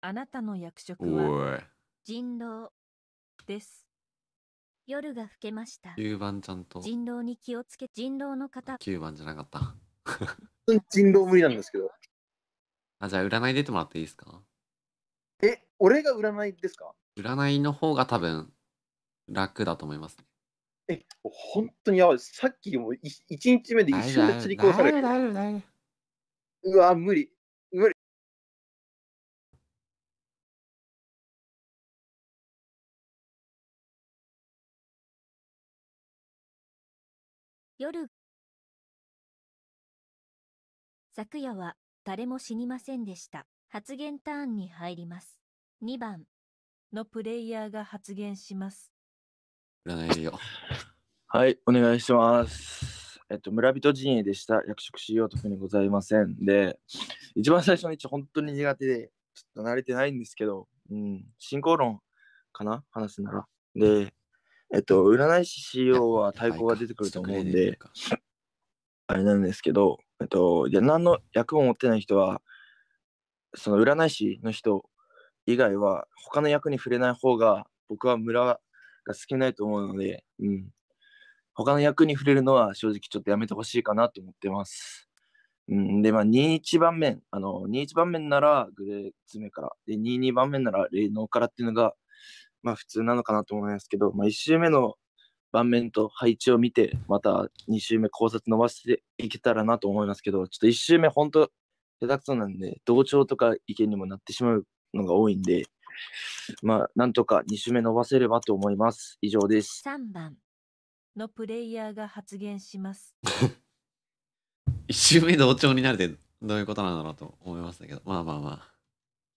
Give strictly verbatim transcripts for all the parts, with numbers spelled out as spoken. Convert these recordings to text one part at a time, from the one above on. あなたの役職は人狼です。夜が更けました。きゅうばんちゃんと人狼に気をつけ、人狼の方。きゅうばんじゃなかった。人狼無理なんですけど。あ、じゃあ占い出てもらっていいですか？え、俺が占いですか？占いの方が多分楽だと思いますね。え、本当にやばい。さっきもいちにちめで一瞬で釣り殺される。うわ、無理。無理。夜。昨夜は誰も死にませんでした。発言ターンに入ります。にばんのプレイヤーが発言します。占いでよ。はい、お願いします。えっと、村人陣営でした。役職しようと特にございません。で、一番最初の位置、本当に苦手で、ちょっと慣れてないんですけど、うん、進行論かな話すなら。で、えっと、占い師 シーイーオー は対抗が出てくると思うんで、あれなんですけど、えっと、いや何の役も持ってない人は、その占い師の人以外は他の役に触れない方が僕は村が少ないと思うので、うん、他の役に触れるのは正直ちょっとやめてほしいかなと思ってます。うん、で、まあにじゅういちばんめ、あのにじゅういちばんめならグレー詰めから、でにじゅうにばんめなら霊能からっていうのが、まあ普通なのかなと思いますけど、まあ、いち周目の盤面と配置を見て、またに周目考察伸ばしていけたらなと思いますけど、ちょっといち周目ほんと下手くそなんで、同調とか意見にもなってしまうのが多いんで、まあなんとかに周目伸ばせればと思います。以上です。さんばんのプレイヤーが発言します。いち周目同調になるってどういうことなんだろうと思いましたけど、まあまあまあ、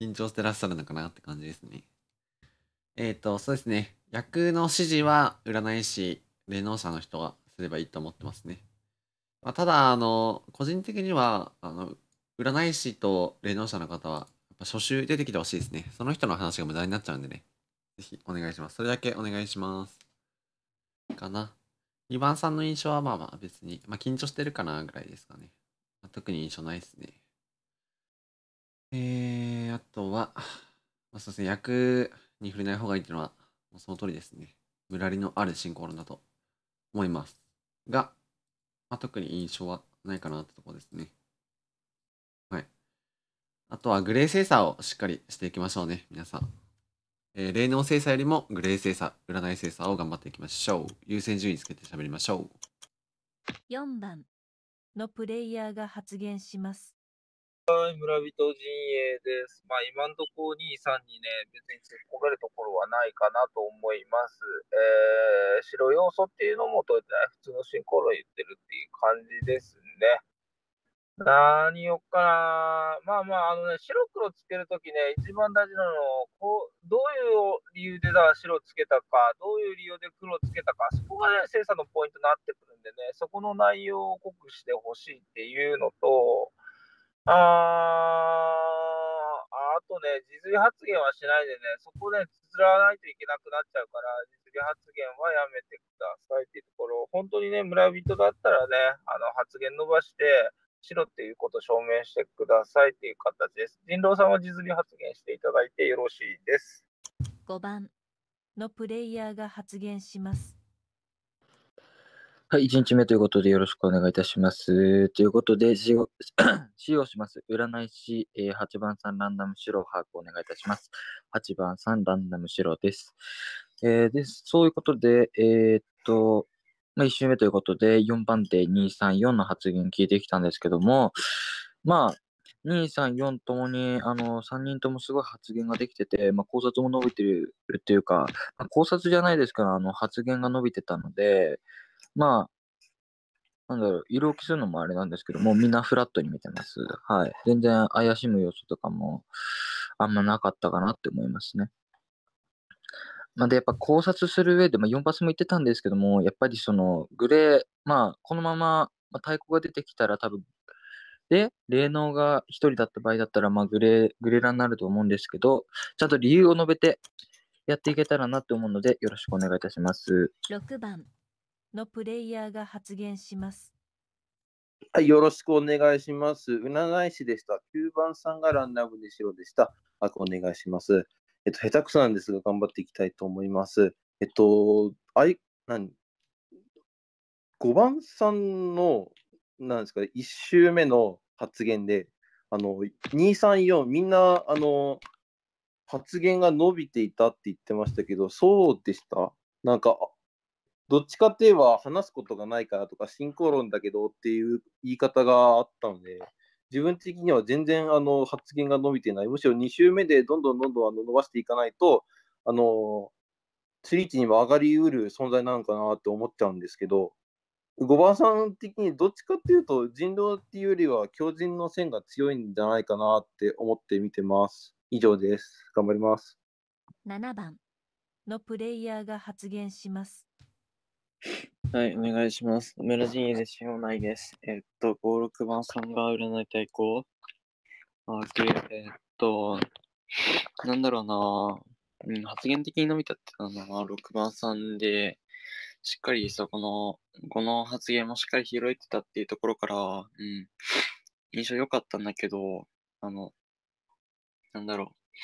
緊張してらっしゃるのかなって感じですね。えっと、そうですね。役の指示は占い師、霊能者の人がすればいいと思ってますね。まあ、ただ、あの、個人的には、あの、占い師と霊能者の方は、やっぱ初週出てきてほしいですね。その人の話が無駄になっちゃうんでね。ぜひお願いします。それだけお願いします。かな。にばんさんの印象はまあまあ別に、まあ緊張してるかなぐらいですかね。まあ、特に印象ないですね。えー、あとは、まあ、そうですね、役、に触れない方がいいっていうのはもうその通りですね。無理のある進行論だと思いますが、まあ、特に印象はないかなってところですね。はい。あとはグレー精査をしっかりしていきましょうね、皆さん。えー、霊能精査よりもグレー精査、占い精査を頑張っていきましょう。優先順位つけて喋りましょう。よんばんのプレイヤーが発言します。はい、村人陣営です。まあ、今のところにいさんにね、別に突っ込めるところはないかなと思います。えー、白要素っていうのも取れてない。普通の進行論言ってるっていう感じですね。何をかな。まあまあ、あのね、白黒つけるときね、一番大事なのこう、どういう理由でだ白つけたか、どういう理由で黒つけたか、そこがね、精査のポイントになってくるんでね、そこの内容を濃くしてほしいっていうのと、あーあとね、実利発言はしないでね、そこでつづらないといけなくなっちゃうから、実利発言はやめてくださいっていうところ、本当にね、村人だったらね、あの発言伸ばして、しろっていうことを証明してくださいっていう形です。人狼さんは実利発言していただいてよろしいです。ごばんのプレイヤーが発言します。はい、いちにちめということでよろしくお願いいたします。ということで、使用します。占い師、えー、はちばんさんランダム白把握お願いいたします。はちばんさんランダム白です。えー、ですそういうことで、えー、っと、まあ、いち周目ということで、よんばん手にさんよんの発言聞いてきたんですけども、まあ、にさんよんともに、あの、さんにんともすごい発言ができてて、まあ、考察も伸びてるっていうか、まあ、考察じゃないですから、あの、発言が伸びてたので、まあ、なんだろう、色を着するのもあれなんですけど、もうみんなフラットに見てます。はい。全然怪しむ要素とかもあんまなかったかなって思いますね。まあ、で、やっぱ考察する上で、まあ、よん発も言ってたんですけども、やっぱりそのグレー、まあ、このまま、まあ、太鼓が出てきたら多分、で、霊能がひとりだった場合だったら、まあ、グレー、グレラになると思うんですけど、ちゃんと理由を述べてやっていけたらなって思うので、よろしくお願いいたします。ろくばん。のプレイヤーが発言します。はい、よろしくお願いします。占い師でした。きゅうばんさんがランダムにしろでした。お願いします。えっと、下手くそなんですが、頑張っていきたいと思います。えっと、あい何ごばんさんの、なんですか、いち周目の発言で、あのに、さん、よん、みんなあの発言が伸びていたって言ってましたけど、そうでした？なんか、どっちかって言えば話すことがないからとか、進行論だけどっていう言い方があったので、自分的には全然あの発言が伸びてない、むしろに周目でどんどんどんどんあの伸ばしていかないと、あのスリーチにも上がりうる存在なのかなって思っちゃうんですけど、ごばんさん的にどっちかっていうと、人狼っていうよりは強靭の線が強いんじゃないかなって思って見てます。以上です。頑張ります。ななばんのプレイヤーが発言します。はい、お願いします。メラジーでしようないです。えっと、ご、ろくばんさんが占い対抗。あ、えっと、なんだろうな、うん、発言的に伸びたっていうのはろくばんさんで、しっかりそこの、この発言もしっかり拾えてたっていうところから、うん、印象良かったんだけど、あの、なんだろう、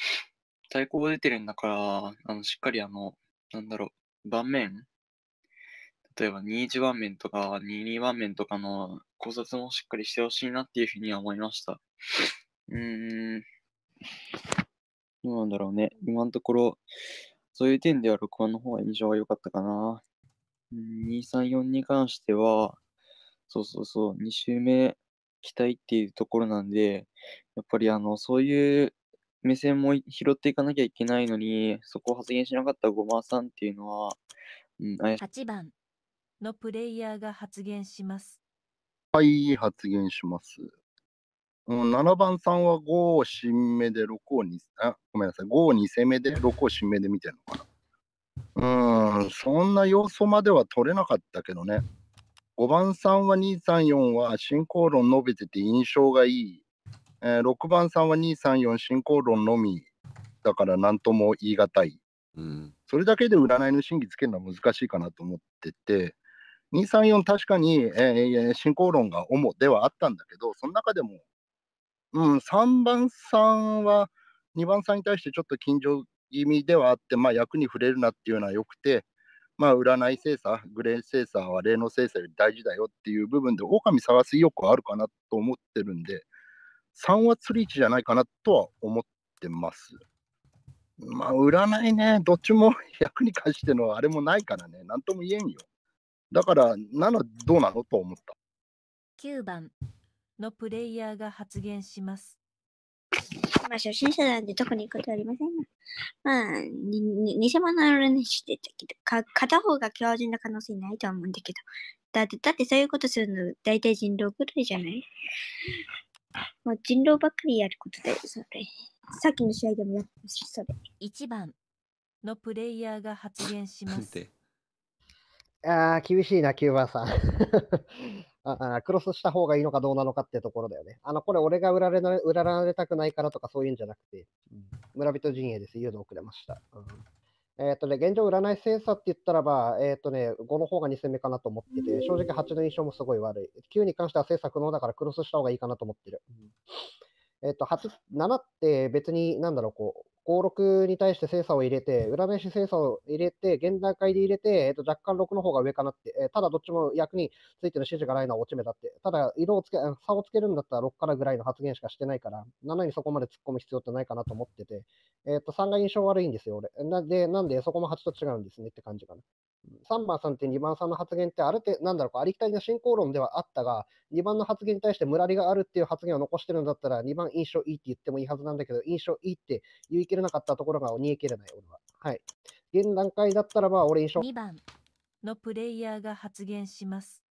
対抗出てるんだから、あのしっかりあの、なんだろう、盤面例えばにじゅういち盤面とかにじゅうに盤面とかの考察もしっかりしてほしいなっていうふうには思いました。うーん、どうなんだろうね。今のところ、そういう点ではろくばんの方が印象が良かったかな。に、さん、よんに関しては、そうそうそう、に周目期待っていうところなんで、やっぱりあの、そういう目線も拾っていかなきゃいけないのに、そこを発言しなかったごばんさんっていうのは、うん、はちばんのプレイヤーが発言します。はい、発言します。ななばんさんはごを新目でろくをに、あ、ごめんなさい、ごをにせい目でろくを新目で見てるのかな。うん、そんな要素までは取れなかったけどね。ごばんさんはに、さん、よんは進行論伸びてて印象がいい。えー、ろくばんさんはに、さん、よん進行論のみだから何とも言い難い。うん、それだけで占いの真偽つけるのは難しいかなと思ってて、に、さん、よん確かに、えー、進行論が主ではあったんだけど、その中でも、うん、さんばんさんはにばんさんに対してちょっと緊張意味ではあって、まあ、役に触れるなっていうのはよくて、まあ、占い精査、グレー精査は霊能精査より大事だよっていう部分で、狼探す意欲はあるかなと思ってるんで、さんは釣り位置じゃないかなとは思ってます。まあ、占いね、どっちも役に関してのあれもないからね、なんとも言えんよ。だから、なのどうなのと思った。きゅうばんのプレイヤーが発言します。まあ初心者なんで特に言うことはありませんが、まあ、偽物の占い師って言ったけど、片方が強靭な可能性ないとは思うんだけど、だって、だってそういうことするの、大体人狼ぐらいじゃない？もう人狼ばっかりやることだよ、それ。さっきの試合でもやってました、それ。いちばんのプレイヤーが発言します。ああ、厳しいな、きゅうばんさん。あ、クロスした方がいいのかどうなのかってところだよね。あの、これ俺が売られな、売られたくないからとかそういうんじゃなくて、村人陣営です。誘導くれました。うん、えっ、ー、とね、現状占い精査って言ったらば、えっ、ー、とね、ごの方がに戦目かなと思ってて、正直はちの印象もすごい悪い。きゅうに関しては精査不能だからクロスした方がいいかなと思ってる。うん、えっ、ー、と、はち、ななって別になんだろう、こう。ご、ろくに対して精査を入れて、占い師精査を入れて、現段階で入れて、えっと、若干ろくの方が上かなって、えー、ただどっちも役についての指示がないのは落ち目だって、ただ色をつけ、差をつけるんだったらろくからぐらいの発言しかしてないから、ななにそこまで突っ込む必要ってないかなと思ってて、えっと、さんが印象悪いんですよ、俺。なんで、なんでそこもはちと違うんですねって感じかな。さんばんさんってにばんさんの発言ってある程度、なんだろうか、ありきたりな進行論ではあったが、にばんの発言に対してムラリがあるっていう発言を残してるんだったら、にばん印象いいって言ってもいいはずなんだけど、印象いいって言い切れなかったところが煮え切れない、俺は。はい。現段階だったらば、俺印象。にばんのプレイヤーが発言します。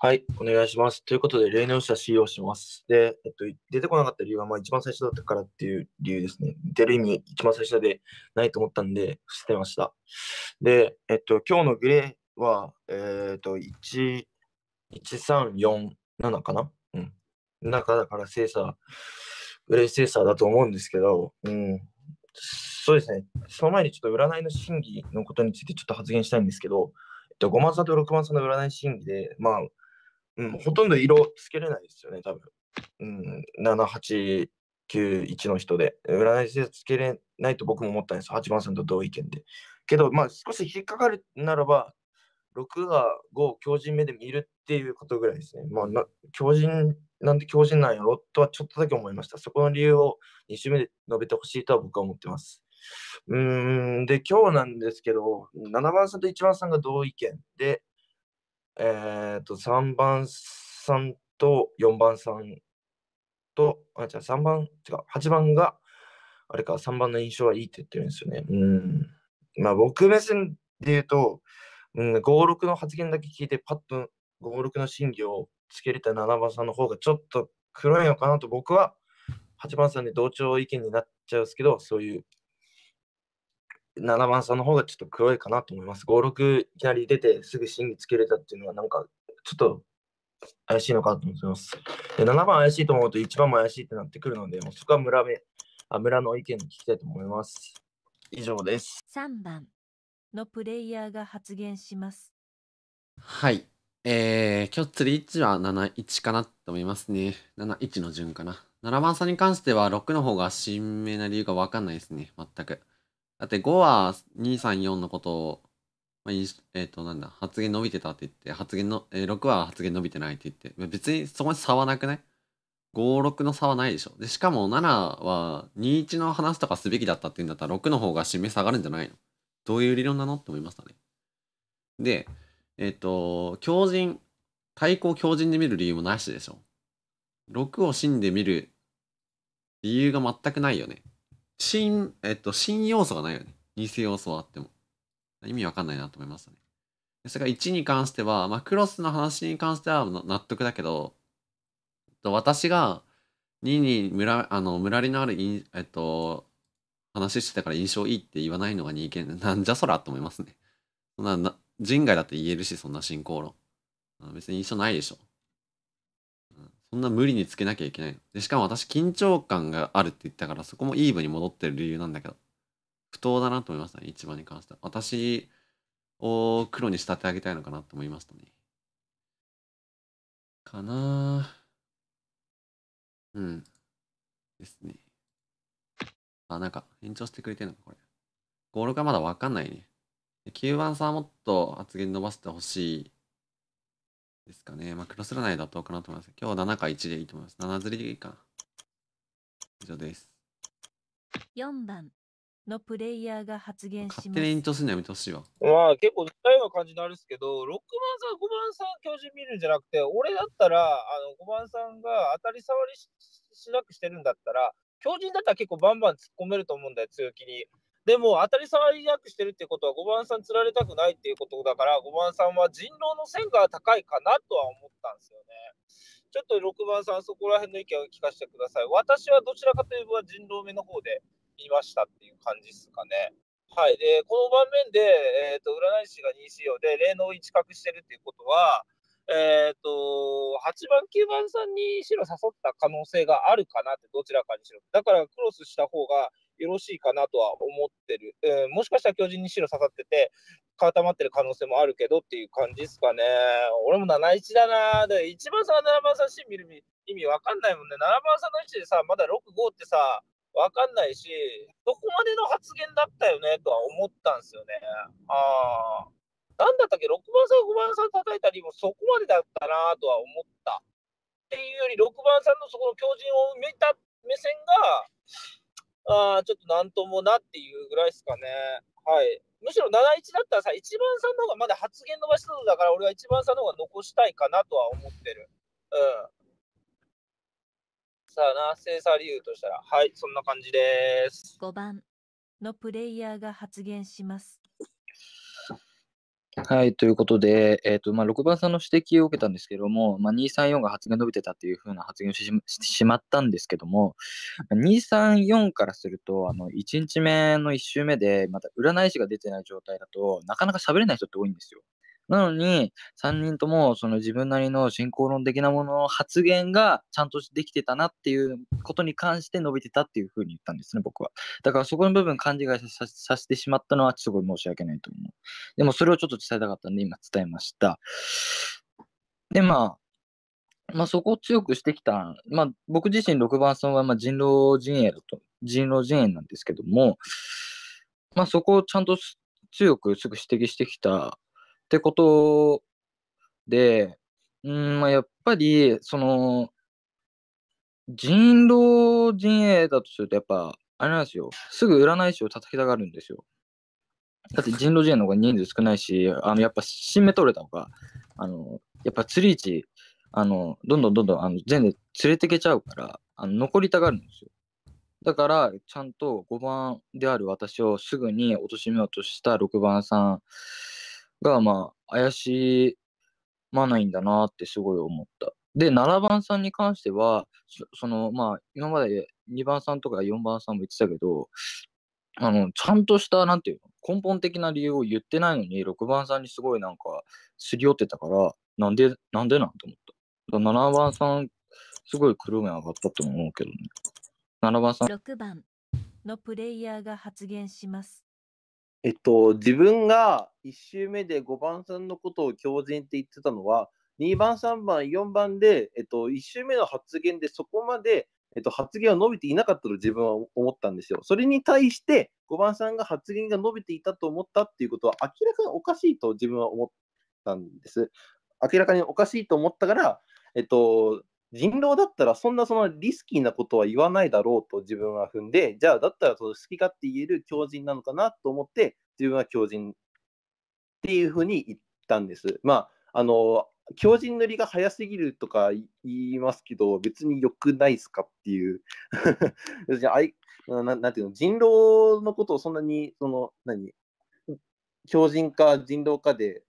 はい、お願いします。ということで、霊能者使用します。で、えっと、出てこなかった理由は、まあ、一番最初だったからっていう理由ですね。出る意味、一番最初でないと思ったんで、捨てました。で、えっと、今日のグレーは、えー、っと、いち、いち、さん、よん、ななかなうん。中だから、精査、グレー精査だと思うんですけど、うん。そうですね。その前に、ちょっと占いの真偽のことについて、ちょっと発言したいんですけど、ごばんさんとろくばんさんの占い真偽で、まあ、うん、ほとんど色つけれないですよね、多分。うん、なな、はちきゅういちの人で占いしてつけれないと僕も思ったんです。はちばんさんと同意見で。けど、まあ、少し引っかかるならば、ろくがごを強靭目で見るっていうことぐらいですね。まあ、な強靭なんで強靭なんやろとはちょっとだけ思いました。そこの理由をに週目で述べてほしいとは僕は思ってます。うーん、で、今日なんですけど、ななばんさんといちばんさんが同意見で、えっと、さんばんさんとよんばんさんと、あ、違う、さんばん、違う、はちばんが、あれか、さんばんの印象はいいって言ってるんですよね。うん。まあ、僕目線で言うと、うん、ご、ろくの発言だけ聞いて、パッとご、ろくの真偽をつけれたななばんさんの方がちょっと黒いのかなと、僕ははちばんさんで同調意見になっちゃうんですけど、そういうななばんさんの方がちょっと黒いかなと思います。ご、ろくいきなり出てすぐ真偽つけれたっていうのは、なんかちょっと怪しいのかなと思います。で、ななばん怪しいと思うといちばんも怪しいってなってくるので、もうそこは村め、あ、村の意見に聞きたいと思います。以上です。さんばんのプレイヤーが発言します。はい。えー、今日釣りいちはなないちかなと思いますね。なないちの順かな。ななばんさんに関してはろくの方が鮮明な理由がわかんないですね。全く。だってごはにさんよんのことを、まあ、えっと、なんだ、発言伸びてたって言って、発言の、えー、ろくは発言伸びてないって言って、別にそこに差はなくない？ ご、ろくの差はないでしょ。で、しかもななはにいちの話とかすべきだったって言うんだったらろくの方が締め下がるんじゃないの？どういう理論なのって思いましたね。で、えっと、強靭、対抗強靭で見る理由もないしでしょ。ろくを真で見る理由が全くないよね。新、えっと、新要素がないよね。偽要素はあっても。意味わかんないなと思いましたね。それからいちに関しては、まあ、クロスの話に関しては納得だけど、えっと、私がににむら、あの、むらりのある、えっと、話してたから印象いいって言わないのがに意見、なんじゃそらと思いますね。そんな、な、人外だって言えるし、そんな進行論。別に印象ないでしょ。そんな無理につけなきゃいけないの。で、しかも私緊張感があるって言ったから、そこもイーブに戻ってる理由なんだけど、不当だなと思いましたね、一番に関しては。私を黒に仕立て上げたいのかなと思いましたね。かなぁ。うん。ですね。あ、なんか、延長してくれてるのか、これ。ご、ろくはまだわかんないね。きゅうばんさんはもっと発言伸ばしてほしい。ですかね。まあ、クロス占い妥当かなと思います。今日ななかいちでいいと思います。なな釣りでいいかな。以上です。よんばんのプレイヤーが発言します。勝手に延長するのやめてほしいわ。まあ、結構似たような感じになるんですけど、ろくばんさん、ごばんさん、教授見るんじゃなくて、俺だったら、あのごばんさんが当たり障り し, しなくしてるんだったら、教授だったら結構バンバン突っ込めると思うんだよ、強気に。でも当たり障りなくしてるってことはごばんさん釣られたくないっていうことだからごばんさんは人狼の線が高いかなとは思ったんですよね。ちょっとろくばんさんそこら辺の意見を聞かせてください。私はどちらかというと人狼目の方で見ましたっていう感じですかね。はい。で、この盤面で、えー、と占い師がに仕様で霊能を一角してるっていうことは、えー、とはちばんきゅうばんさんに白誘った可能性があるかなってどちらかにしろ。だからクロスした方がよろしいかなとは思ってる、えー、もしかしたら巨人に白刺さってて固まってる可能性もあるけどっていう感じですかね。俺もなないちだな。でいちばんさんななばんさん真見る意味わかんないもんね。ななばんさんの位置でさまだろくごってさわかんないしどこまでの発言だったよねとは思ったんですよね。ああなんだったっけろくばんさんごばんさん叩いたりもそこまでだったなとは思ったっていうよりろくばんさんのそこの巨人を埋めた目線があちょっとなんともなっていうぐらいですかね。はい。むしろなないちだったらさ、いちばんさんの方がまだ発言伸ばしそうだから、俺はいちばんさんの方が残したいかなとは思ってる。うん。さあな、精査理由としたら。はい、そんな感じです。ごばんのプレイヤーが発言します。はい、ということで、えーとまあ、ろくばんさんの指摘を受けたんですけども、まあ、にさんよんが発言伸びてたっていう風な発言をしてしま、してしまったんですけども、にさんよんからすると、あのいちにちめのいち週目で、また占い師が出てない状態だとなかなか喋れない人って多いんですよ。なのに、さんにんともその自分なりの進行論的なものの発言がちゃんとできてたなっていうことに関して伸びてたっていうふうに言ったんですね、僕は。だからそこの部分勘違いさ、させてしまったのはすごい申し訳ないと思う。でもそれをちょっと伝えたかったんで今伝えました。で、まあ、まあ、そこを強くしてきた、まあ、僕自身ろくばんさんはまあ人狼陣営だと、人狼陣営なんですけども、まあ、そこをちゃんと強くすぐ指摘してきたってことで、うんまあ、やっぱりその人狼陣営だとするとやっぱあれなんですよ、すぐ占い師を叩きたがるんですよ。だって人狼陣営の方が人数少ないし、あのやっぱ新メトレた方があのやっぱ釣り位置あのどんどんどんどんあの全然連れてけちゃうから、あの残りたがるんですよ。だからちゃんとごばんである私をすぐに貶めようとしたろくばんさんがまあ怪しまないんだなってすごい思った。でななばんさんに関しては そ, そのまあ今までにばんさんとかよんばんさんも言ってたけど、あのちゃんとしたなんていうの根本的な理由を言ってないのにろくばんさんにすごいなんかすり寄ってたから、なんでなんでなんと思った。ななばんさんすごい黒目上がったと思うけどね。ななばんさん、ろくばんのプレイヤーが発言します。えっと自分がいち周目でごばんさんのことを狂人って言ってたのはにばんさんばんよんばんで、えっと、いち周目の発言でそこまで、えっと、発言は伸びていなかったと自分は思ったんですよ。それに対してごばんさんが発言が伸びていたと思ったっていうことは明らかにおかしいと自分は思ったんです。明らかにおかしいと思ったから、えっと、人狼だったらそんなそのリスキーなことは言わないだろうと自分は踏んで、じゃあだったらその好き勝手言える狂人なのかなと思って自分は狂人っていうふうに言ったんです。まああの狂人塗りが早すぎるとか言いますけど別に良くないですかっていう別にあいななんていうの人狼のことをそんなにその何狂人か人狼かで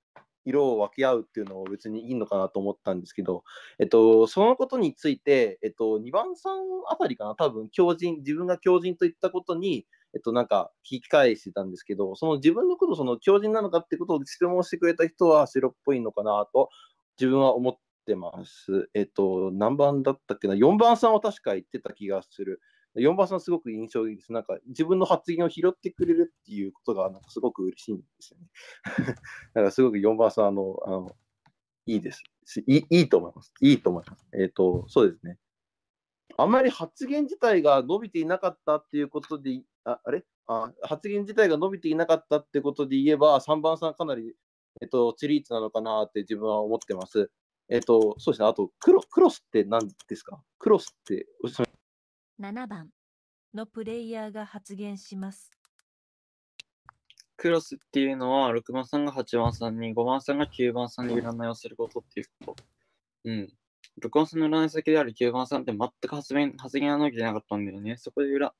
色を分け合うっていうのは別にいいのかなと思ったんですけど、えっと、そのことについて、えっと、にばんさんあたりかな多分狂人自分が狂人といったことに、えっと、なんか引き返してたんですけど、その自分のことその狂人なのかってことを質問してくれた人は白っぽいのかなと自分は思ってます。えっと何番だったっけな、よんばんさんは確か言ってた気がする。よんばんさんすごく印象いいです。なんか自分の発言を拾ってくれるっていうことがなんかすごく嬉しいんですよねだからすごくよんばんさんあのあのいいですいい、いいと思いますいいと思います。えっとそうですね、あんまり発言自体が伸びていなかったっていうことで あ, あれあ発言自体が伸びていなかったってことで言えばさんばんさんかなりえっとチリーツなのかなって自分は思ってます。えっとそうですね、あとク ロ, クロスって何ですか。クロスってななばんのプレイヤーが発言します。クロスっていうのはろくばんさんがはちばんさんにごばんさんがきゅうばんさんに占いをすることっていうこと。うん。ろくばんさんの占い先であるきゅうばんさんって全く発言、発言が伸びてなかったんだよね。そこで裏、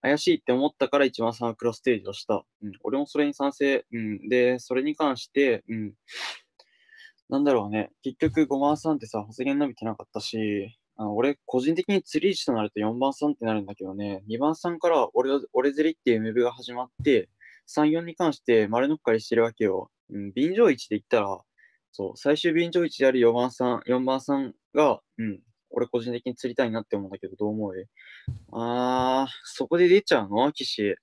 怪しいって思ったからいちばんさんはクロスステージをした。うん。俺もそれに賛成。うん。で、それに関して、うん。なんだろうね。結局ごばんさんってさ、発言伸びてなかったし、あの俺、個人的に釣り位置となるとよんばんさんってなるんだけどね、にばんさんから俺、俺釣りっていうムーブが始まって、さん、よんに関して丸乗っかりしてるわけよ。うん、便乗位置で言ったら、そう、最終便乗位置であるよんばんさん、よんばんさんが、うん、俺個人的に釣りたいなって思うんだけど、どう思う？あー、そこで出ちゃうの騎士。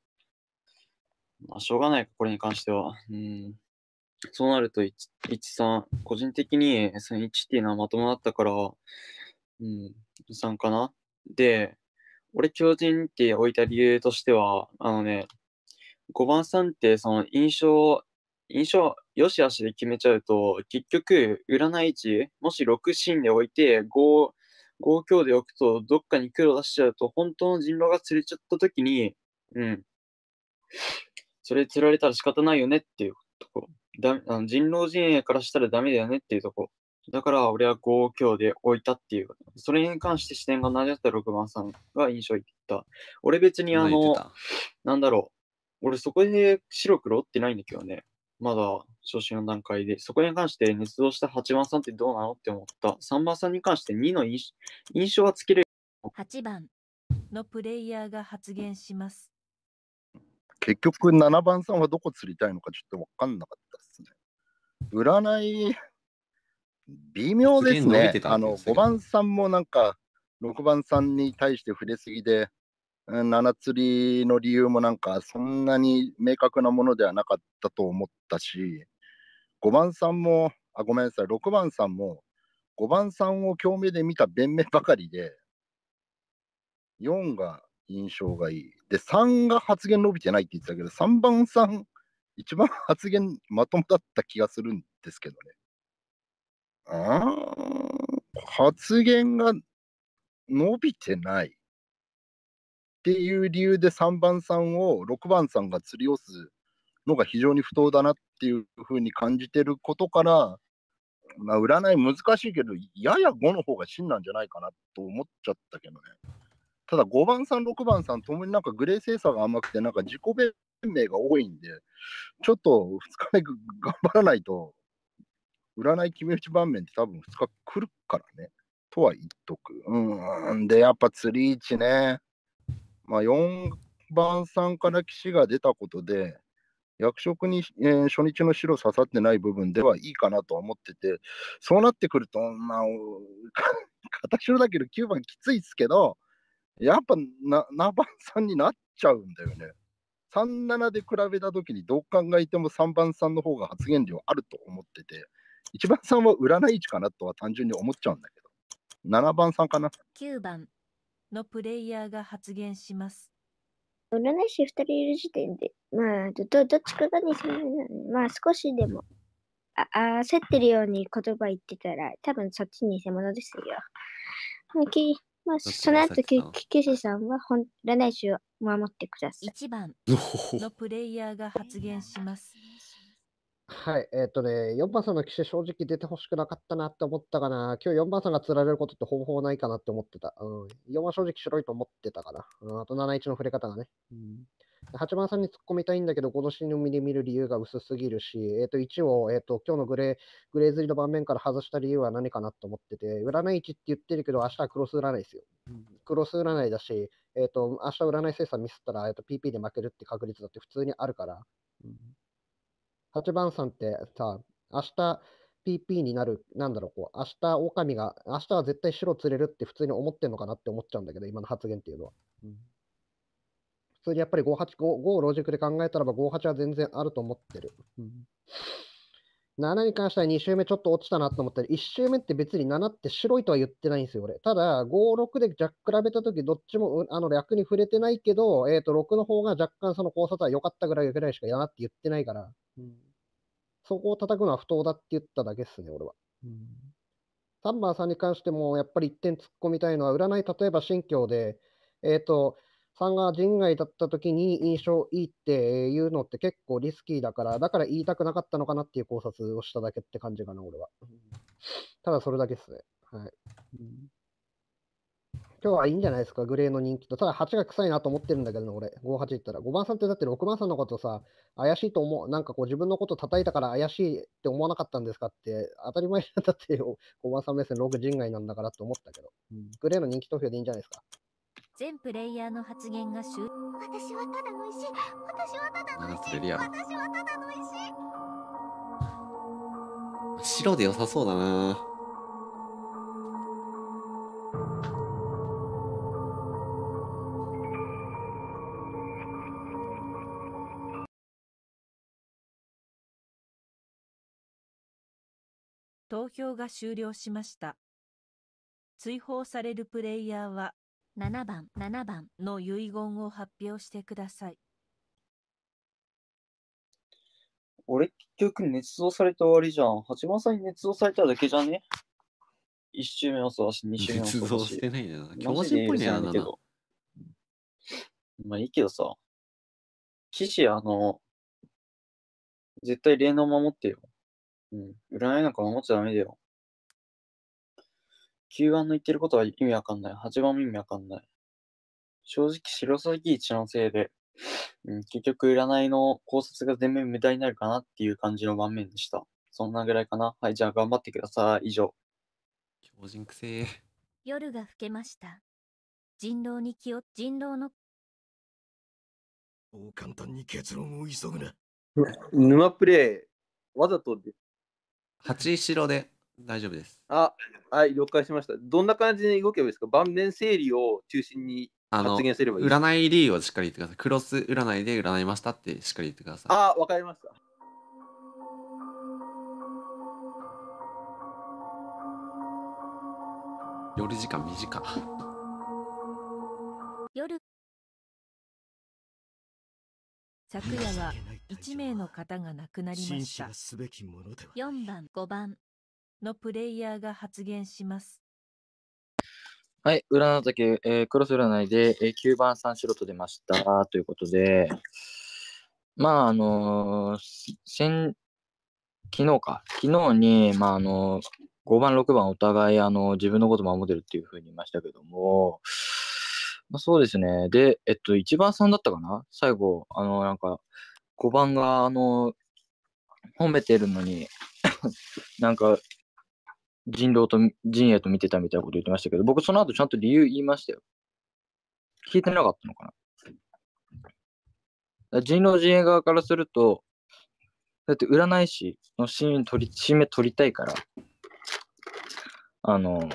まあ、しょうがないか、これに関しては。うん。そうなると、いち、さん、個人的にさん、いちっていうのはまともだったから、うん、さんかな。で、俺、狂人って置いた理由としては、あのね、ごばんさんって、その、印象、印象、よしあしで決めちゃうと、結局、占い位置、もしろく芯で置いて、ご、ご強で置くと、どっかに黒出しちゃうと、本当の人狼が釣れちゃったときに、うん、それ釣られたら仕方ないよねっていうとこ。だあの人狼陣営からしたらダメだよねっていうとこ。だから俺はご強で置いたっていう。それに関して視点が同じだったろくばんさんが印象いった。俺別にあの、なんだろう。俺そこで白黒ってないんだけどね。まだ初心の段階で。そこに関して捏造したはちばんさんってどうなのって思った。さんばんさんに関してにの印象はつけれる。はちばんのプレイヤーが発言します。結局ななばんさんはどこ釣りたいのかちょっと分かんなかったですね。占い。微妙ですね。あのごばんさんもなんかろくばんさんに対して触れすぎで、なな釣りの理由もなんかそんなに明確なものではなかったと思ったし、ごばんさんも、あ、ごめんなさい、ろくばんさんもごばんさんを強目で見た弁明ばかりで、よんが印象がいい。で、さんが発言伸びてないって言ってたけど、さんばんさん、一番発言まともだった気がするんですけどね。あー、発言が伸びてないっていう理由でさんばんさんをろくばんさんが釣り押すのが非常に不当だなっていうふうに感じてることから、まあ、占い難しいけど、ややごの方が真なんじゃないかなと思っちゃったけどね。ただごばんさん、ろくばんさんともになんかグレー精査が甘くて、なんか自己弁明が多いんで、ちょっとふつかめ頑張らないと、占い決め打ち盤面って多分ふつか来るからね、とは言っとく。うん。で、やっぱ釣り位置ね。まあ、よんばんさんから騎士が出たことで、役職に、えー、初日の白刺さってない部分ではいいかなとは思ってて、そうなってくると、まあ、片白だけどきゅうばんきついっすけど、やっぱななばんさんになっちゃうんだよね。さんななで比べたときにどう考えてもさんばんさんの方が発言量あると思ってて、いちばんさんは占い位置かなとは単純に思っちゃうんだけど、ななばんさんかな。きゅうばんのプレイヤーが発言します。占い師ふたりいる時点で、まあ、ど, どっちかがに、まあ、少しでも、あ、焦ってるように言葉言ってたら、多分そっちに偽物ですよ。まあ、その後、き岸さんは本占い師を守ってください。いちばんのプレイヤーが発言します。はい、えっ、ー、とね、よんばんさんの騎士正直出てほしくなかったなって思ったかな。今日よんばんさんが釣られることって方法ないかなって思ってた。うん、よんばん正直白いと思ってたかな。うん、あとなないちの触れ方がね。うん、はちばんさんに突っ込みたいんだけど、このシーンを見に見る理由が薄すぎるし、えっ、ー、と、いちを、えっ、ー、と、今日のグレー、グレー釣りの盤面から外した理由は何かなと思ってて、占いいちって言ってるけど、明日はクロス占いですよ。うん、クロス占いだし、えっ、ー、と、明日占い精査ミスったら、えっ、ー、と、ピーピー で負けるって確率だって普通にあるから。うん、はちばんさんってさ、明日 ピーピー になる、なんだろう、こう、明日狼が、明日は絶対白釣れるって普通に思ってんのかなって思っちゃうんだけど、今の発言っていうのは。うん、普通にやっぱりごはち、ごをロジックで考えたらばごはちは全然あると思ってる。うん、ななに関してはに周目ちょっと落ちたなと思ったり、いち周目って別にななって白いとは言ってないんですよ、俺。ただ、ご、ろくで若干比べたとき、どっちもあの略に触れてないけど、えっと、ろくの方が若干その考察は良かったぐらいぐらいしかやなって言ってないから。うん、そこを叩くのは不当だって言っただけっすね、俺は。うん、さんばんさんに関しても、やっぱりいってん突っ込みたいのは、占い、例えば信教で、えっと、さんが人外だったときに印象いいっていうのって結構リスキーだから、だから言いたくなかったのかなっていう考察をしただけって感じかな、俺は。うん、ただそれだけっすね。はい。うん、今日はいいんじゃないですか、グレーの人気と。ただはちが臭いなと思ってるんだけど、俺、ご、はち言ったら。ごばんさんってだってろくばんさんのことさ、怪しいと思う、なんかこう自分のこと叩いたから怪しいって思わなかったんですかって、当たり前だってごばんさん目線ろく人外なんだからって思ったけど、うん、グレーの人気投票でいいんじゃないですか。全プレイヤーの発言が終了。私はただの石、私はただの石、私はただの石。白で良さそうだな。投票が終了しました。追放されるプレイヤーはななばん、ななばんの遺言を発表してください。俺、結局捏造された終わりじゃん。はちばんさんに捏造されただけじゃね？ いち 周目もそうだし、に周目もそうだし。捏造してないな。気持ちっぽいね、あんなの。まあいいけどさ。騎士、あの、絶対霊能守ってよ。うん、占いなんか守っちゃダメだよ。きゅうばんの言ってることは意味わかんない。はちばんも意味わかんない。正直、白鷺一のせいで、うん、結局占いの考察が全面無駄になるかなっていう感じの盤面でした。そんなぐらいかな。はい、じゃあ頑張ってください。以上。強靭くせー。夜が更けました。人狼に気を、人狼の。そう簡単に結論を急ぐな。沼プレイ、わざとです。はち白で大丈夫です。あ、はい、了解しました。どんな感じに動けばいいですか？盤面整理を中心に発言すればいいですか？占い理由をしっかり言ってください。クロス占いで占いましたってしっかり言ってください。あ、わかりました。夜時間短っ。夜。昨夜は一名の方が亡くなりました。よんばんごばんのプレイヤーが発言します。はい、占うだけ、えー、クロス占いで、えー、きゅうばんさんシロット出ましたということで、まああのー、先昨日か昨日に、まああのー、ごばんろくばんお互い、あのー、自分のこと守ってるっていうふうに言いましたけども、まあ、そうですね。で、えっと、いちばんさんだったかな、最後、あの、なんか、ごばんが、あの、褒めてるのに、なんか、人狼と、陣営と見てたみたいなこと言ってましたけど、僕、その後、ちゃんと理由言いましたよ。聞いてなかったのかな。人狼陣営側からすると、だって、占い師のシーン取り、締め取りたいから、あの、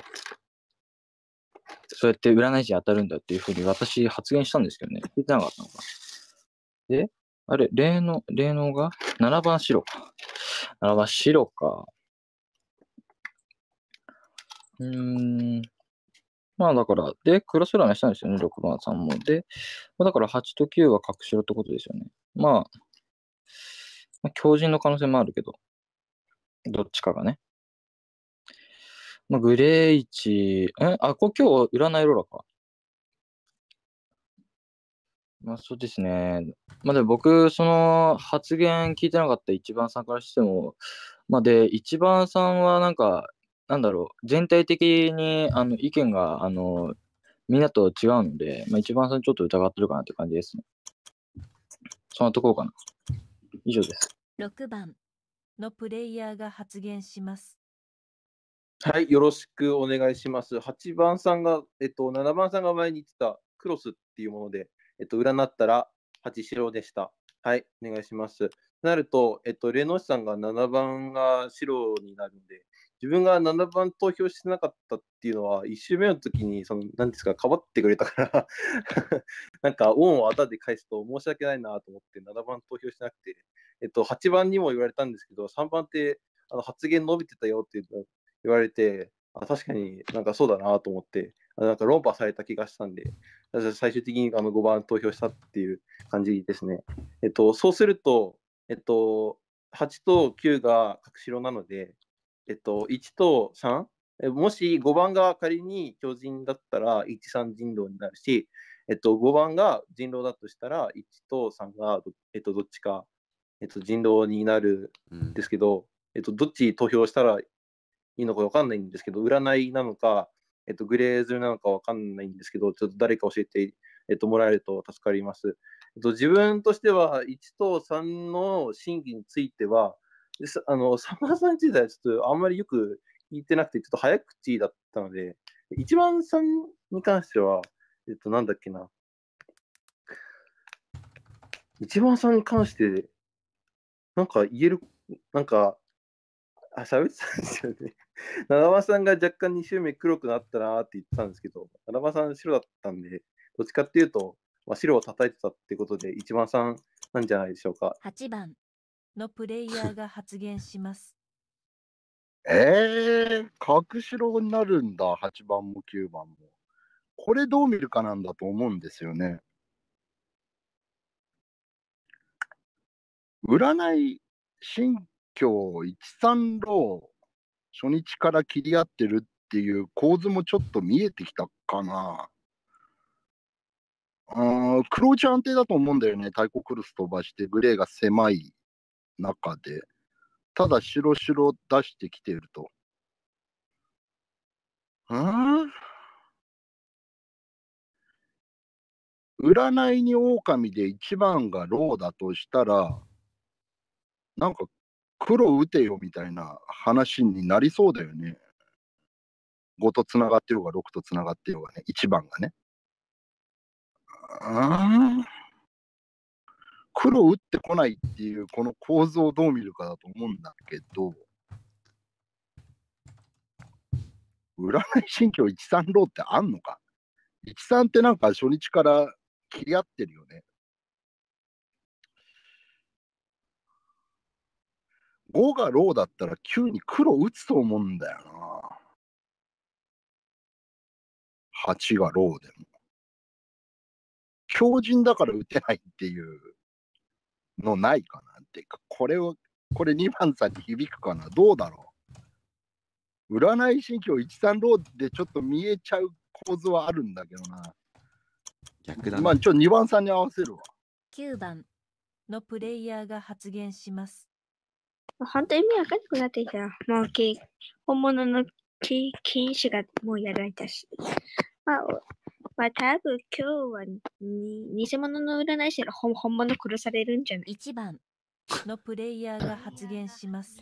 そうやって占い師に当たるんだっていうふうに私発言したんですけどね。聞いてなかったのか。で、あれ、霊能、霊能がななばん白か。ななばん白か。うーん。まあだから、で、クロス占いしたんですよね、ろくばんさんも。で、だからはちときゅうは隠しろってことですよね。まあ、強靭の可能性もあるけど、どっちかがね。まあ、グレーいち、えあ、こ今日、占いローラか。まあ、そうですね。まあ、でも僕、その、発言聞いてなかったいちばんさんからしても、まあ、で、いちばんさんは、なんか、なんだろう、全体的に、あの、意見が、あの、みんなと違うので、まあ、いちばんさんちょっと疑ってるかなって感じですね。そんなところかな。以上です。ろくばんのプレイヤーが発言します。はい、よろしくお願いします。はちばんさんが、えっと、ななばんさんが前に言ってたクロスっていうもので、えっと、占ったらはち白でした。はい、お願いします。なると、えっと、霊能師さんがななばんが白になるんで、自分がななばん投票してなかったっていうのは、いち周目の時に、その、なんですか、かばってくれたから、なんか、恩をあだで返すと申し訳ないなと思って、ななばん投票してなくて、えっと、はちばんにも言われたんですけど、さんばんって、あの、発言伸びてたよっていうの言われて、あ、確かになんかそうだなと思って、あなんか論破された気がしたんで、最終的にあのごばん投票したっていう感じですね。えっと、そうすると、えっと、はちときゅうが隠し色なので、えっと、いちとさん、えもしごばんが仮に強靭だったら、いち、さん人狼になるし、えっと、ごばんが人狼だとしたら、いちとさんがど、えっと、どっちか、えっと、人狼になるんですけど、うん、えっと、どっち投票したら、いいのかわかんないんですけど、占いなのか、えっと、グレーズなのかわかんないんですけど、ちょっと誰か教えて、えっと、もらえると助かります。えっと、自分としては、いちとさんの真偽については、あの、さんばんさんについてはちょっとあんまりよく聞いてなくて、ちょっと早口だったので、いちばんさんに関しては、えっと、なんだっけな。いちばんさんに関して、なんか言える、なんか、あ、喋ってたんですよね。ななばんさんが若干に周目黒くなったなーって言ってたんですけど、ななばんさん白だったんで、どっちかっていうと、まあ、白を叩いてたってことで、いちばんさんなんじゃないでしょうか。はちばんのプレイヤーが発言します。えー、隠し色になるんだ、はちばんもきゅうばんも。これどう見るかなんだと思うんですよね。占い、新今日、いち、さんロー、初日から切り合ってるっていう構図もちょっと見えてきたかな。あー、黒打ち安定だと思うんだよね。太鼓クロス飛ばして、グレーが狭い中で。ただ、白白出してきてると。うーん、占いに狼でいちばんがローだとしたら、なんか、黒打てよみたいな話になりそうだよね。ごとつながってようがろくとつながってようがね、いちばんがね。ああ、黒打ってこないっていうこの構図をどう見るかだと思うんだけど、占い心境いち、さんローってあんのか。いち、さんってなんか初日から切り合ってるよね。ごがローだったらきゅうに黒打つと思うんだよな。はちがローでも。強靭だから打てないっていうのないかなっていうか、これを、これにばんさんに響くかな、どうだろう。占い神経いちさんローでちょっと見えちゃう構図はあるんだけどな。逆だね。まあちょっとにばんさんに合わせるわ。きゅうばんのプレイヤーが発言します。本当に意味わかんなくなってきた。もうき本物の禁止がもうやられたし。まあ、まあ、多分今日は偽物の占い師が本物殺されるんじゃない ?いちばんのプレイヤーが発言します。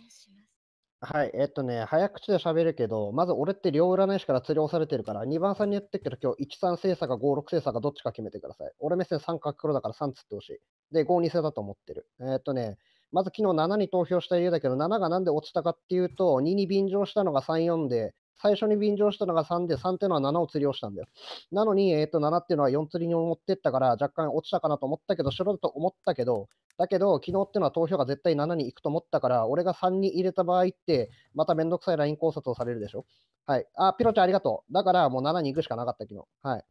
はい、えっとね、早口で喋るけど、まず俺って両占い師から釣り押されてるから、にばんさんに言ってるけど、今日いち、さん星座かご、ろく星座かどっちか決めてください。俺目線さんか黒だからさんつってほしい。で、ご、に星だと思ってる。えっとね、まず昨日ななに投票した理由だけど、なながなんで落ちたかっていうと、にに便乗したのがさん、よんで、最初に便乗したのがさんで、さんっていうのはななを釣りをしたんだよ。なのに、えー、とななっていうのはよん釣りに持ってったから、若干落ちたかなと思ったけど、白だと思ったけど、だけど、昨日っていうのは投票が絶対ななに行くと思ったから、俺がさんに入れた場合って、まためんどくさいライン考察をされるでしょ。はい。あ、ピロちゃんありがとう。だから、もうななに行くしかなかった、昨日。はい。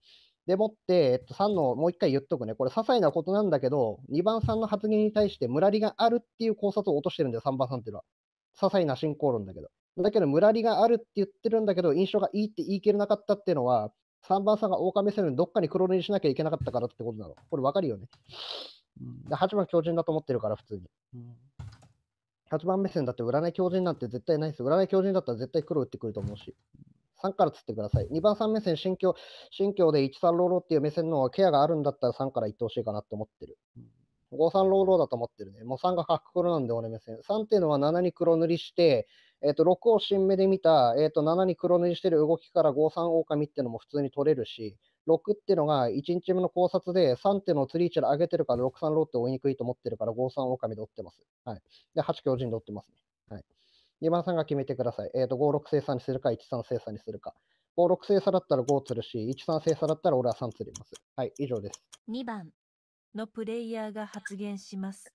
でもって、えっと、さんのもう一回言っとくね。これ、些細なことなんだけど、にばんさんの発言に対してムラリがあるっていう考察を落としてるんだよ、さんばんさんっていうのは。些細な進行論だけど。だけど、ムラリがあるって言ってるんだけど、印象がいいって言い切れなかったっていうのは、さんばんさんが狼戦のどっかに黒塗りしなきゃいけなかったからってことなの。これわかるよね。はちばん強靭だと思ってるから、普通に。はちばん目線だって占い強靭なんて絶対ないです。占い強靭だったら絶対黒打ってくると思うし。さんから釣ってください。にばんさん目線、心境、心境でいち、さんローローっていう目線のケアがあるんだったらさんから言ってほしいかなって思ってる。ご、さんローローだと思ってるね。もうさんが角黒なんで俺目線。さんっていうのはななに黒塗りして、えっと、ろくを新目で見た、えっと、ななに黒塗りしてる動きからご、さん狼っていうのも普通に取れるし、ろくっていうのがいちにちめの考察でさんっていうのを釣り位置で上げてるからろく、さんローって追いにくいと思ってるからご、さん狼で追ってます。はい。で、はち強靭で追ってますね。はい。にばんさんが決めてください。えっ、ー、と、ご、ろく星座にするか、いち、さん星座にするか。ご、ろく星座だったらご釣るし、いち、さん星座だったら俺はさん釣ります。はい、以上です。にばんのプレイヤーが発言します。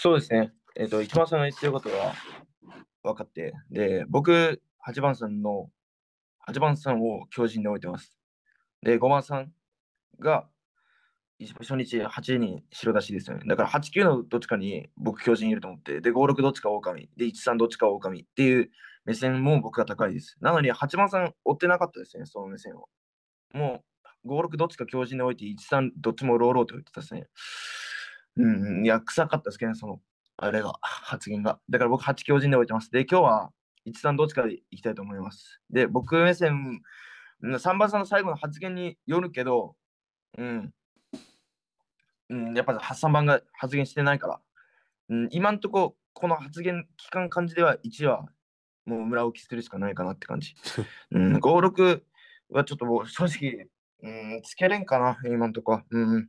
そうですね。えっ、ー、と、いちばんさんが言ってることは分かって、で、僕、はちばんさんの、はちばんさんを強靭で置いてます。で、ごばんさんが、初日はちに白出しですよね。だからはち、きゅうのどっちかに僕強靭いると思って、で、ご、ろくどっちか狼、で、いち、さんどっちか狼っていう目線も僕が高いです。なのにはちばんさん追ってなかったですね、その目線を。もうご、ろくどっちか強靭で置いて、いち、さんどっちもローローと言ってたですね。うん、いや、臭かったですけどね、その、あれが、発言が。だから僕はち強靭で置いてます。で、今日はいち、さんどっちかでいきたいと思います。で、僕目線、さんばんさんの最後の発言によるけど、うん。うん、やっぱりさんばんが発言してないから、うん、今んとここの発言期間感じではいちはもう村置きするしかないかなって感じ、うん、ご、ろくはちょっともう正直、うん、つけれんかな今んとこは、うん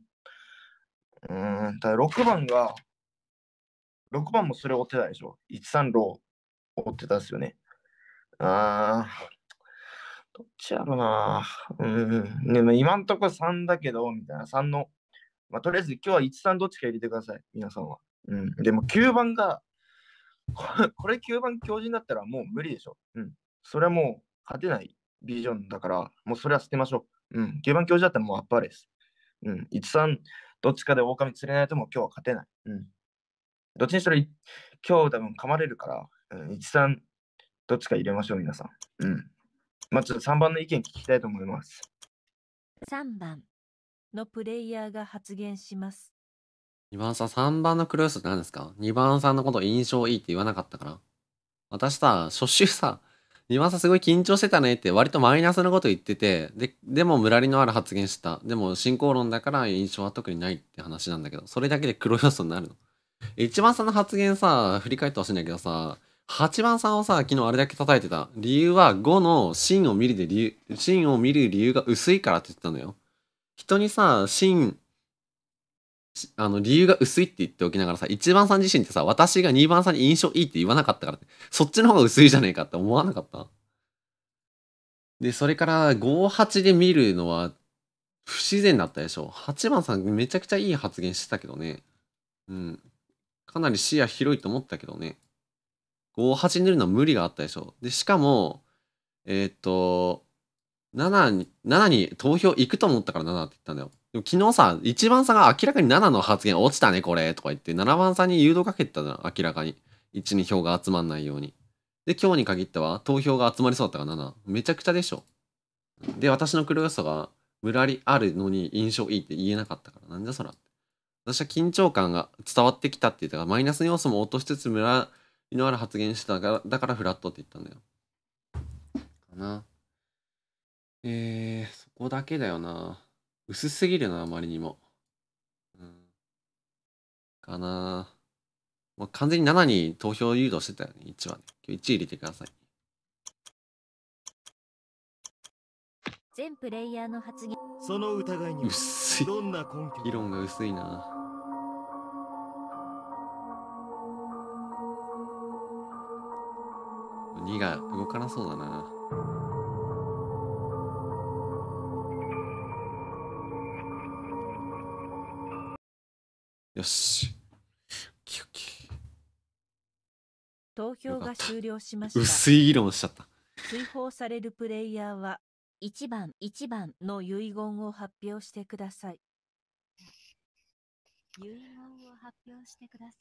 うん、ただろくばんがろくばんもそれを追ってたでしょいち、さんロー追ってたですよねあーどっちやろうな、うんねまあ、今んとこさんだけどみたいなさんのまあ、とりあえず今日はいち、さんどっちか入れてください、皆さんは。うん、でもきゅうばんが、これきゅうばん強靭だったらもう無理でしょ。うん、それはもう勝てないビジョンだから、もうそれは捨てましょう。うん、きゅうばん強靭だったらもうあっぱれです。うん、いち、さんどっちかで狼釣れないともう今日は勝てない。うん、どっちにしろ今日多分噛まれるから、うん、いち、さんどっちか入れましょう、皆さん。うん、まあ、ちょっとさんばんの意見聞きたいと思います。さんばん。のプレイヤーが発言します。にばんさん、さんばんの黒要素って何ですか？ にばんさんのこと印象いいって言わなかったから。私さ、初週さ、にばんさんすごい緊張してたねって割とマイナスのこと言ってて、で、でもムラリのある発言した。でも進行論だから印象は特にないって話なんだけど、それだけで黒要素になるの。いちばんさんの発言さ、振り返ってほしいんだけどさ、はちばんさんをさ、昨日あれだけ叩いてた。理由はごの芯を見るで理由、芯を見る理由が薄いからって言ってたのよ。人にさ、真、あの、理由が薄いって言っておきながらさ、いちばんさん自身ってさ、私がにばんさんに印象いいって言わなかったからって、そっちの方が薄いじゃねえかって思わなかった。で、それからご、はちで見るのは不自然だったでしょ。はちばんさんめちゃくちゃいい発言してたけどね。うん。かなり視野広いと思ったけどね。ご、はちに出るのは無理があったでしょ。で、しかも、えー、っと、ななに、ななに投票行くと思ったからななって言ったんだよ。でも昨日さ、いちばんさんが明らかにななの発言落ちたねこれとか言って、ななばんさんに誘導かけてたじゃん、明らかに。いちに票が集まんないように。で、今日に限っては投票が集まりそうだったからなな。めちゃくちゃでしょ。で、私の黒予想が無理やりあるのに印象いいって言えなかったから、なんじゃそら。私は緊張感が伝わってきたって言ったから、マイナスの要素も落としつつ無理のある発言してたから、だからフラットって言ったんだよ。かな。えー、そこだけだよな。薄すぎるな、あまりにも。うん。かな。もう完全にななに投票誘導してたよね、いちはね。今日いち入れてください。全プレイヤーの発言。その疑いに薄い。どんな根拠。議論が薄いな。にが動かなそうだな。よし。投票が終了しました。薄い議論しちゃった。追放されるプレイヤーはいちばん、いちばんの遺言を発表してください。遺言を発表してくださ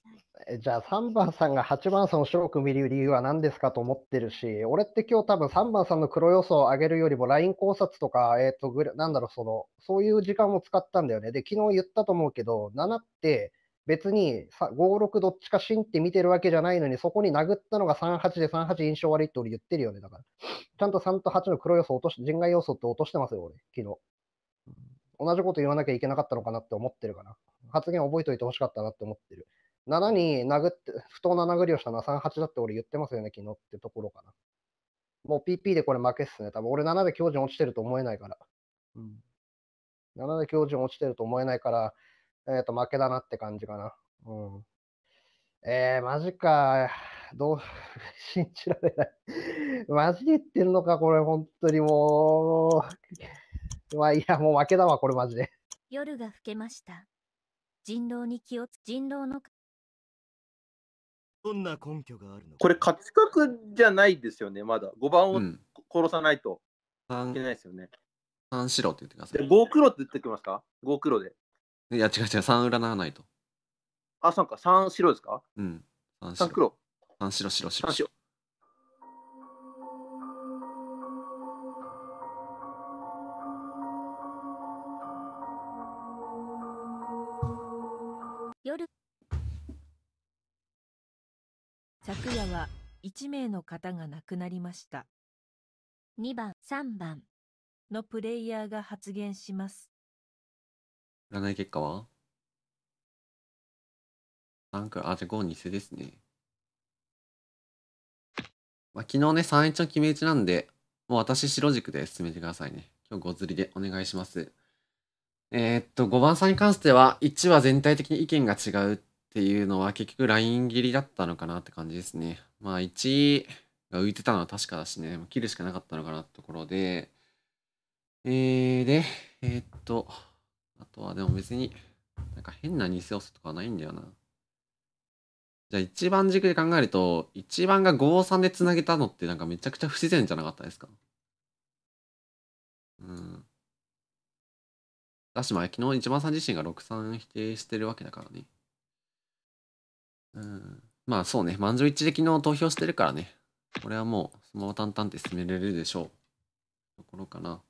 い。じゃあさんばんさんがはちばんさんを白く見る理由は何ですかと思ってるし、俺って今日多分さんばんさんの黒予想を上げるよりも ライン 考察とか、えっと、なんだろう、その、そういう時間を使ったんだよね。で、昨日言ったと思うけど、ななって、別にご、ろくどっちかしんって見てるわけじゃないのに、そこに殴ったのがさん、はちでさん、はち印象悪いって俺言ってるよね。だからちゃんとさんとはちの黒要素落とし、人外要素って落としてますよ俺。昨日同じこと言わなきゃいけなかったのかなって思ってるから、発言覚えといてほしかったなって思ってる。ななに殴って、不当な殴りをしたのはさん、はちだって俺言ってますよね昨日ってところかな。もう ピーピー でこれ負けっすね多分。俺ななで強靭落ちてると思えないから、うん、ななで強靭落ちてると思えないからえっと、負けだなって感じかな。うん。えー、マジか。どう、信じられない。マジで言ってるのか、これ、本当にもう。まあ、いや、もう負けだわ、これ、マジで。夜が更けました。人狼に気をつ、人狼の。どんな根拠があるの？これ、勝ち確じゃないですよね、まだ。ごばんを殺さないといけないですよね。さん白って言ってください。ご黒って言ってきますか？ご黒で。いや違う違う、さん占わないと。あ、さんか、さん白ですか？うん。さん黒。さん白、白、白。さん白。夜。昨夜はいち名の方が亡くなりました。にばん、さんばんのプレイヤーが発言します。占い結果はさん黒。あ、じゃあご偽ですね。まあ、昨日ね、さんいちの決め打ちなんで、もう私白軸で進めてくださいね。今日ご釣りでお願いします。えー、っと、ごばんさんに関してはいちは全体的に意見が違うっていうのは結局ライン切りだったのかなって感じですね。まあいちが浮いてたのは確かだしね、切るしかなかったのかなってところで、えー、で、えー、っと、あとはでも別になんか変な偽要素とかはないんだよな。じゃあいちばん軸で考えると、いちばんがご、さんでつなげたのってなんかめちゃくちゃ不自然じゃなかったですか？うん。だしまあ昨日いちばんさん自身がろく、さん否定してるわけだからね。うん。まあそうね、満場一致で昨日投票してるからね。これはもうそのまま淡々って進められるでしょう。ところかな。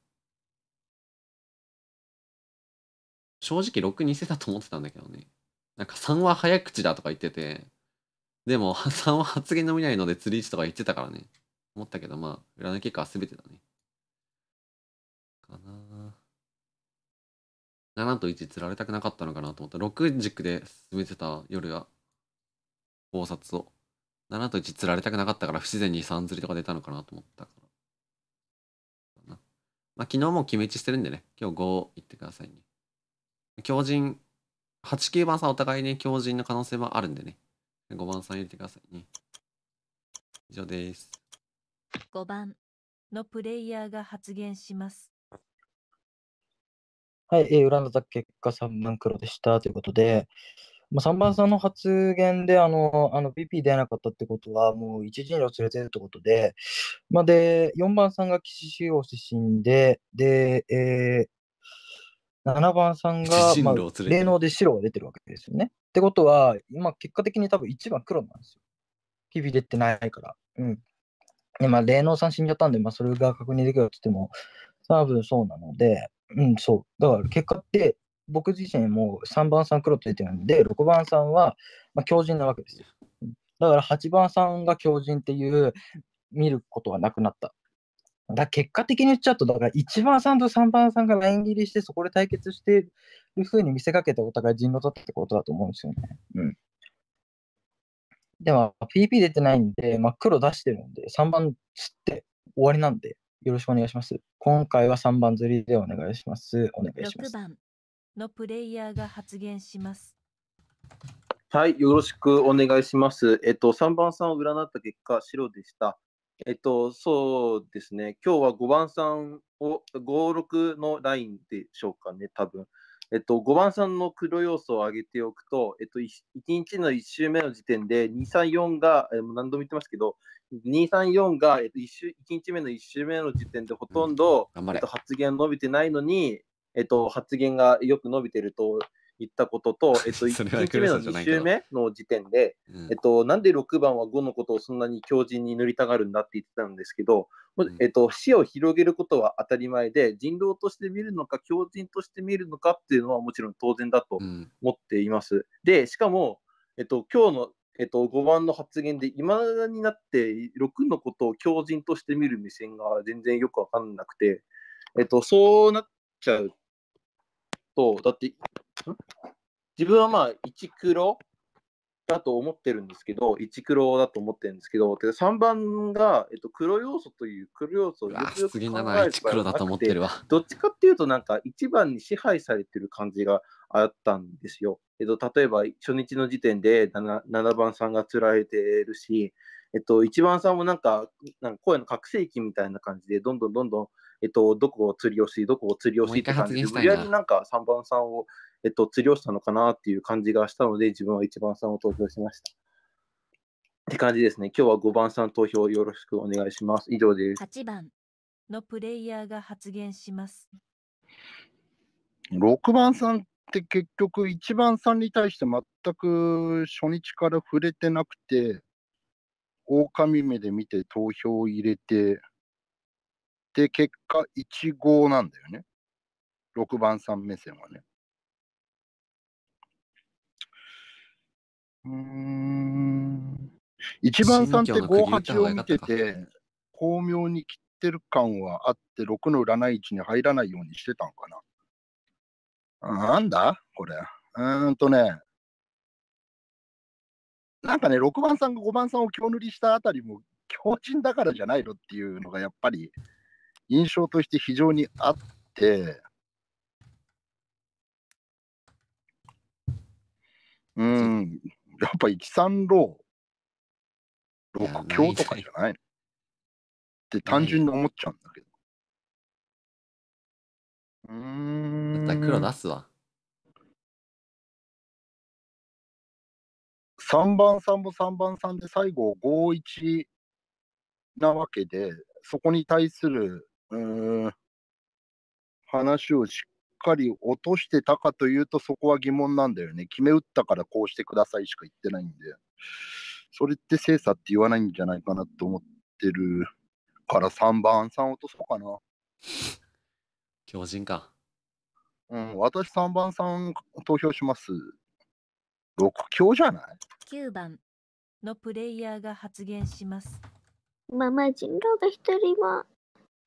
正直ろく偽だと思ってたんだけどね。なんかさんは早口だとか言ってて、でもさんは発言のみないので釣り位置とか言ってたからね。思ったけどまあ、占い結果は全てだね。かなぁ。ななといち釣られたくなかったのかなと思った。ろく軸で進めてた夜は、考察を。ななといち釣られたくなかったから不自然にさん釣りとか出たのかなと思ったから。まあ昨日も決め打ちしてるんでね。今日ごいってくださいね。強靭、はち、きゅうばんさんお互いね、強靭の可能性もあるんでね。ごばんさん入れてくださいね。以上です。ごばんのプレイヤーが発言します。はい、えー、占った結果さんばん黒でしたということで、まあ、さんばんさんの発言で、あの、あの ピーピー 出なかったってことは、もう一陣を連れてるってことで、まあ、で、よんばんさんが岸信郎出身で、で、えー、ななばんさんが、まあ、霊能で白が出てるわけですよね。ってことは、今、結果的に多分いちばん黒なんですよ。日々出てないから。うん。で、まあ、霊能さん死んじゃったんで、まあ、それが確認できるって言っても、多分そうなので、うん、そう。だから、結果って、僕自身もさんばんさん黒って出てるんで、ろくばんさんは、まあ、強靭なわけですよ。だからはちばんさんが強靭っていう見ることはなくなった。だから結果的に言っちゃうと、だからいちばんさんとさんばんさんがライン切りしてそこで対決してるふうに見せかけてお互い人狼だったってことだと思うんですよね。うん。でも ピーピー 出てないんで、まあ、黒出してるんでさんばん釣って終わりなんでよろしくお願いします。今回はさんばん釣りでお願いします。お願いします。ろくばんのプレイヤーが発言します。はい、よろしくお願いします。えっと、さんばんさんを占った結果、白でした。えっと、そうですね、今日はごばんさんを、ご、ろくのラインでしょうかね、多分。えっと、ごばんさんの黒要素を上げておくと、えっと、いちにちのいち週目の時点で、に、さん、よんが、えー、何度も言ってますけど、に、さん、よんが、えっと、1, 週いちにちめのいち週目の時点でほとんど、うん、えっと、発言伸びてないのに、えっと、発言がよく伸びてると言ったことと、えっと、いちにちめのに週目の時点で、うん、えっと、なんでろくばんはごのことをそんなに強靭に塗りたがるんだって言ってたんですけど、うん、えっと、視野を広げることは当たり前で、人狼として見るのか、強靭として見るのかっていうのはもちろん当然だと思っています。うん、で、しかも、えっと、今日の、えっと、ごばんの発言で、いまだになってろくのことを強靭として見る目線が全然よくわかんなくて、えっと、そうなっちゃうと、だって自分はまあいち黒だと思ってるんですけど、いち黒だと思ってるんですけど、さんばんが、えっと、黒要素という黒要素をよくよく考える場合はなくて、黒だと思ってるわ。どっちかっていうと、なんかいちばんに支配されてる感じがあったんですよ。えっと、例えば初日の時点で 7, ななばんさんが釣られてるし、えっと、いちばんさんもなんか、なんか声の拡声器みたいな感じで、どんどんどんどん、えっと、どこを釣りをし、どこを釣りをしって感じで、無理やりなんかさんばんさんを、えっと、釣りをしたのかなっていう感じがしたので、自分はいちばんさんを投票しました。って感じですね。今日はごばんさん投票よろしくお願いします。以上です。はちばんのプレイヤーが発言します。ろくばんさんって結局いちばんさんに対して全く初日から触れてなくて、狼目で見て投票を入れて、で、結果いち、ごなんだよね。ろくばんさん目線はね。うーん。いちばんさんってご、はちを見てて、巧妙に切ってる感はあって、ろくの占い位置に入らないようにしてたんかな。なんだこれ。うーんとね。なんかね、ろくばんさんがごばんさんを強塗りしたあたりも強靭だからじゃないのっていうのがやっぱり印象として非常にあって、うん、やっぱいち、さん、ろう、ろく強とかじゃないのって単純に思っちゃうんだけど。うん。だったら黒出すわ。さんばんさんもさんばんさんで最後ご、いちなわけで、そこに対するうーん話をしっかり落としてたかというと、そこは疑問なんだよね。決め打ったからこうしてくださいしか言ってないんで、それって精査って言わないんじゃないかなと思ってるからさんばんさん落とそうかな。強靭か。うん、私さんばんさん投票します。ろく強じゃない？きゅうばんのプレイヤーが発言します。まあまあ人狼が一人も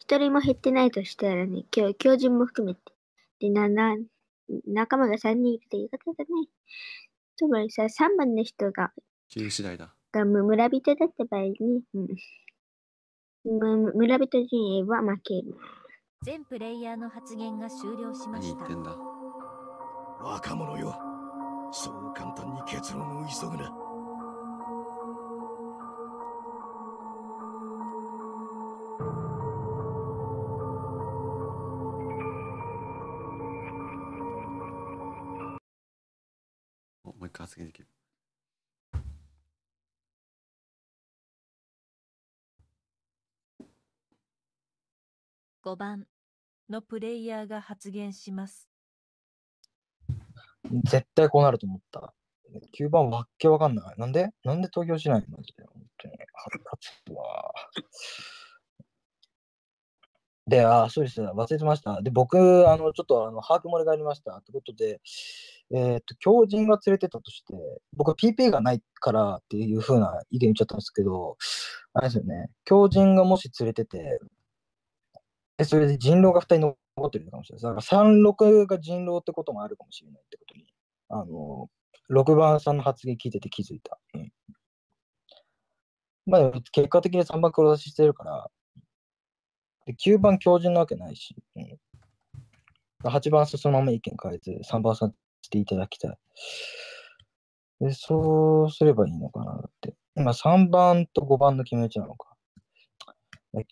一人も減ってないとしたらね、今日強靭も含めてでなな仲間がさんにんいるということだね。つまりささんばんの人が次第だが村人だった場合に、うん、村人陣営は負ける。全プレイヤーの発言が終了しました。何言ってんだ若者よ、そう簡単に結論を急ぐな。もう一回発言できる。ごばんのプレイヤーが発言します。絶対こうなると思った。きゅうばんわっけわかんない。なんでなんで投票しないのマジで。本当に腹立つわ。で、ああ、そうです。忘れてました。で、僕、あの、ちょっと、あの、把握漏れがありました。ということで、えー、っと、狂人が連れてったとして、僕は ピーピー がないからっていうふうな意見言っちゃったんですけど、あれですよね。狂人がもし連れてて、えそれで人狼がふたり残ってるのかもしれない。だからさんろくが人狼ってこともあるかもしれないってことに、あの、ろくばんさんの発言聞いてて気づいた。うん。まあ、結果的にさんばん黒出ししてるから、きゅうばん狂人なわけないし、うん、はちばんそのまま意見変えず、さんばんさんしていただきたい。で、そうすればいいのかなって。今、さんばんとごばんの決め打ちなのか。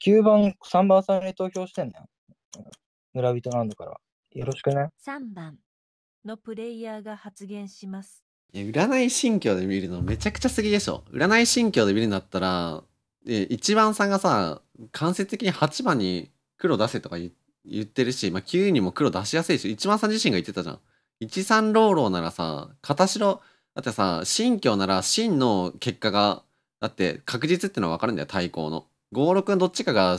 きゅうばん、さんばんさんに投票してんねん。村人なんだから。よろしくね。さんばんのプレイヤーが発言します。占い心境で見るのめちゃくちゃすぎでしょ。占い心境で見るんだったら、いちばんさんがさ、間接的にはちばんに黒出せとか 言, 言ってるし、まあ、きゅうにも黒出しやすいし、いちばんさん自身が言ってたじゃん。いちさんローローならさ、片白、だってさ、信教なら真の結果が、だって確実ってのは分かるんだよ、対抗の。ごろくのどっちかが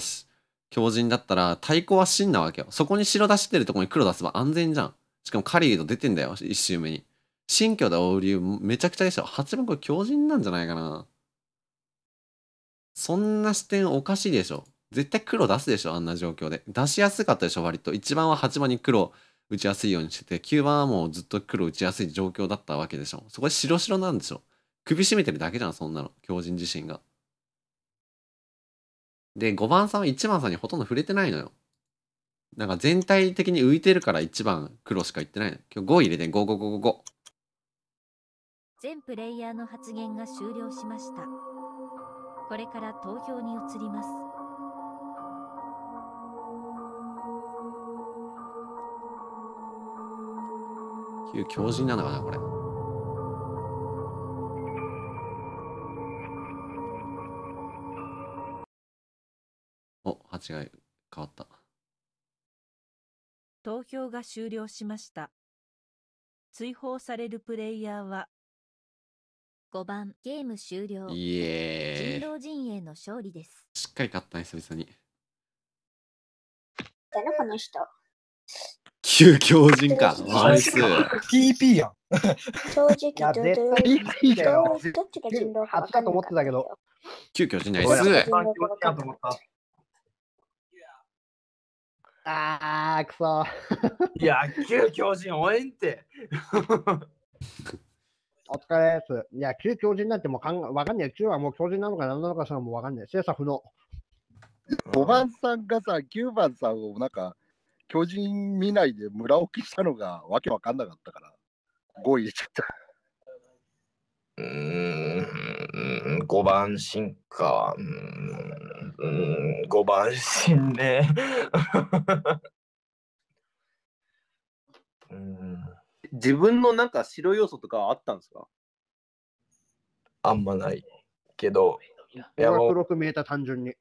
強靭だったら、対抗は真なわけよ。そこに白出してるとこに黒出せば安全じゃん。しかも狩人出てんだよ、いち周目に。信教で追う理由めちゃくちゃでしょ。はちばんこれ強靭なんじゃないかな。そんな視点おかしいでしょ。絶対黒出すでしょ、あんな状況で。出しやすかったでしょ、割と。いちばんははちばんに黒打ちやすいようにしてて、きゅうばんはもうずっと黒打ちやすい状況だったわけでしょ。そこで白白なんでしょ。首絞めてるだけじゃん、そんなの。狂人自身が。で、ごばんさんはいちばんさんにほとんど触れてないのよ。なんか全体的に浮いてるからいちばん黒しか言ってないの。今日ご入れて、ごごごごご。全プレイヤーの発言が終了しました。これから投票に移ります。旧狂人なのかなこれ。お、はちが変わった。投票が終了しました。追放されるプレイヤーは。ごばんゲーム終了。イエーイ。人狼陣営の勝利です。しっかり勝ったね久々に。誰この人？旧狂人か。ナイス。ピーピー やん。正直どういう。ピーピー だよ。どっちが人狼か分かんないと思ってたけど。旧狂人ナイス。ああくそ。いや旧狂人応援って。お疲れです。いや、旧狂人なんてもうかんわかんない。旧はもう狂人なのか何なのかしらもうわかんない。精査不能。ごばんさんがさ、きゅうばんさんをなんか、狂人見ないで村置きしたのがわけわかんなかったから、ご入れちゃった。うーん、ごばん進化。うーん、ごばん進ね。うーん自分のなんか白要素とかあったんですか？あんまないけど、黒く見えた単純に。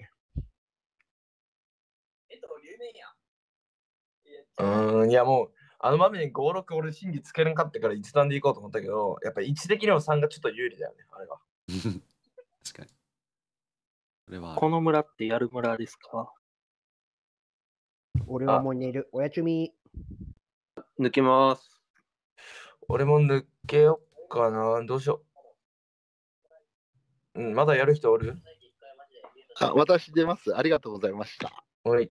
うん、いやもう、あの場面にご、ろく俺審議つけれんかったから一段でいこうと思ったけど、やっぱり位置的にもさんがちょっと有利だよね、あれは。確かに。それはこの村ってやる村ですか？俺はもう寝る、おやすみ。抜けます。俺も抜けよっかな。どうしよう。うん、まだやる人おる？あ、私出ます。ありがとうございました。はい。